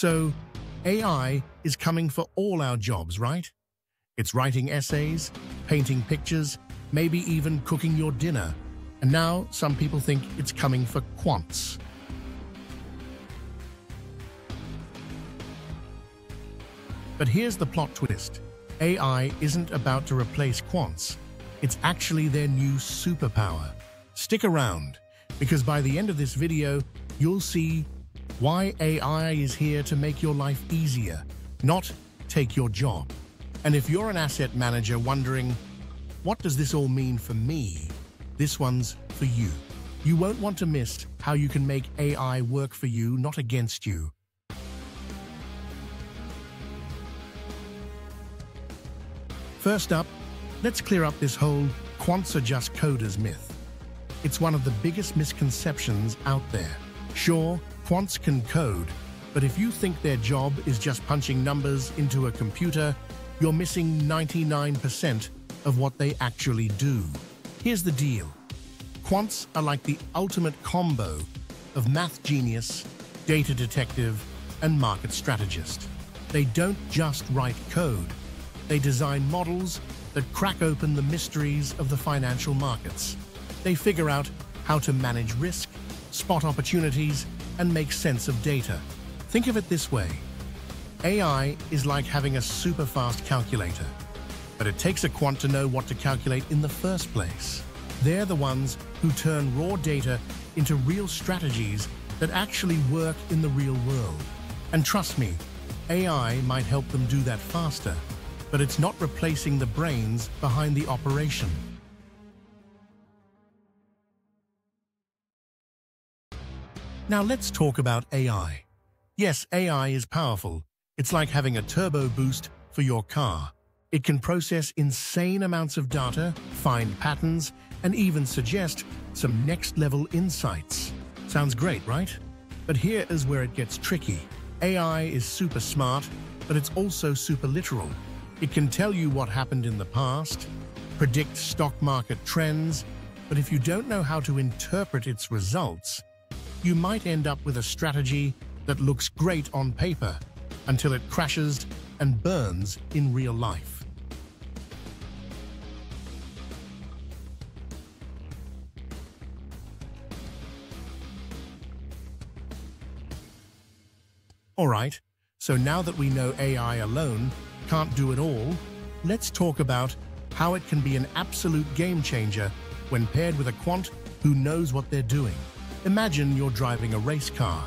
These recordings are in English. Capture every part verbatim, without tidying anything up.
So, A I is coming for all our jobs, right? It's writing essays, painting pictures, maybe even cooking your dinner. And now some people think it's coming for quants. But here's the plot twist. A I isn't about to replace quants. It's actually their new superpower. Stick around, because by the end of this video, you'll see why A I is here to make your life easier, not take your job. And if you're an asset manager wondering, what does this all mean for me? This one's for you. You won't want to miss how you can make A I work for you, not against you. First up, let's clear up this whole quants are just coders myth. It's one of the biggest misconceptions out there. Sure, quants can code, but if you think their job is just punching numbers into a computer, you're missing ninety-nine percent of what they actually do. Here's the deal. Quants are like the ultimate combo of math genius, data detective, and market strategist. They don't just write code. They design models that crack open the mysteries of the financial markets. They figure out how to manage risk, spot opportunities, and make sense of data. Think of it this way. A I is like having a super-fast calculator, but it takes a quant to know what to calculate in the first place. They're the ones who turn raw data into real strategies that actually work in the real world. And trust me, A I might help them do that faster, but it's not replacing the brains behind the operation. Now let's talk about A I. Yes, A I is powerful. It's like having a turbo boost for your car. It can process insane amounts of data, find patterns, and even suggest some next-level insights. Sounds great, right? But here is where it gets tricky. A I is super smart, but it's also super literal. It can tell you what happened in the past, predict stock market trends, but if you don't know how to interpret its results, you might end up with a strategy that looks great on paper, until it crashes and burns in real life. All right, so now that we know A I alone can't do it all, let's talk about how it can be an absolute game changer when paired with a quant who knows what they're doing. Imagine you're driving a race car.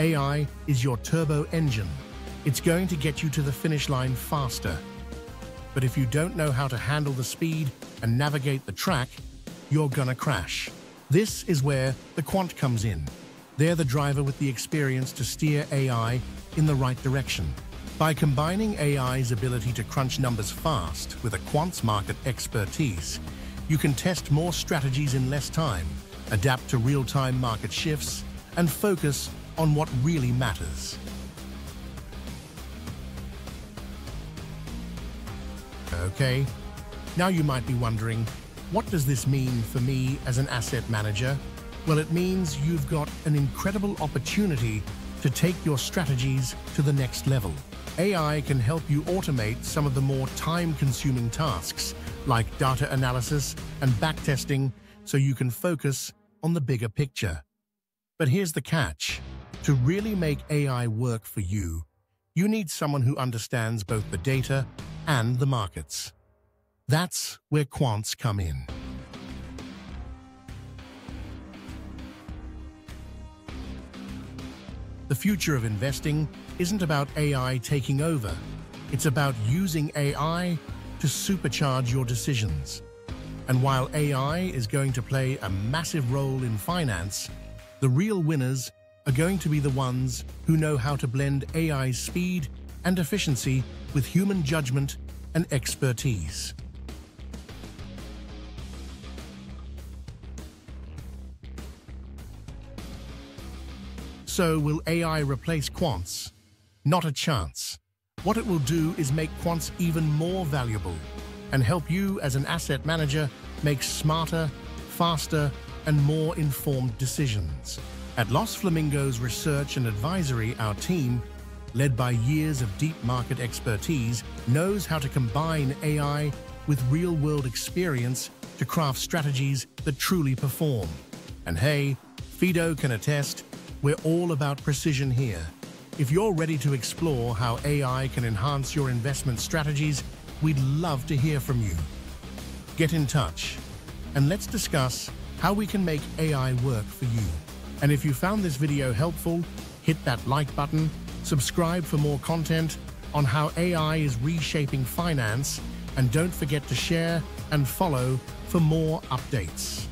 A I is your turbo engine. It's going to get you to the finish line faster. But if you don't know how to handle the speed and navigate the track, you're gonna crash. This is where the quant comes in. They're the driver with the experience to steer A I in the right direction. By combining A I's ability to crunch numbers fast with a quant's market expertise, you can test more strategies in less time, adapt to real-time market shifts, and focus on what really matters. Okay, now you might be wondering, what does this mean for me as an asset manager? Well, it means you've got an incredible opportunity to take your strategies to the next level. A I can help you automate some of the more time-consuming tasks, like data analysis and backtesting, so you can focus on the bigger picture. But here's the catch. To really make A I work for you, you need someone who understands both the data and the markets. That's where quants come in. The future of investing isn't about A I taking over. It's about using A I to supercharge your decisions. And while A I is going to play a massive role in finance, the real winners are going to be the ones who know how to blend A I's speed and efficiency with human judgment and expertise. So will A I replace quants? Not a chance. What it will do is make quants even more valuable and help you as an asset manager make smarter, faster, and more informed decisions. At Los Flamingos Research and Advisory, our team led by years of deep market expertise, knows how to combine A I with real-world experience to craft strategies that truly perform. And hey, Fido can attest, we're all about precision here. If you're ready to explore how A I can enhance your investment strategies, we'd love to hear from you. Get in touch, and let's discuss how we can make A I work for you. And if you found this video helpful, hit that like button, subscribe for more content on how A I is reshaping finance, and don't forget to share and follow for more updates.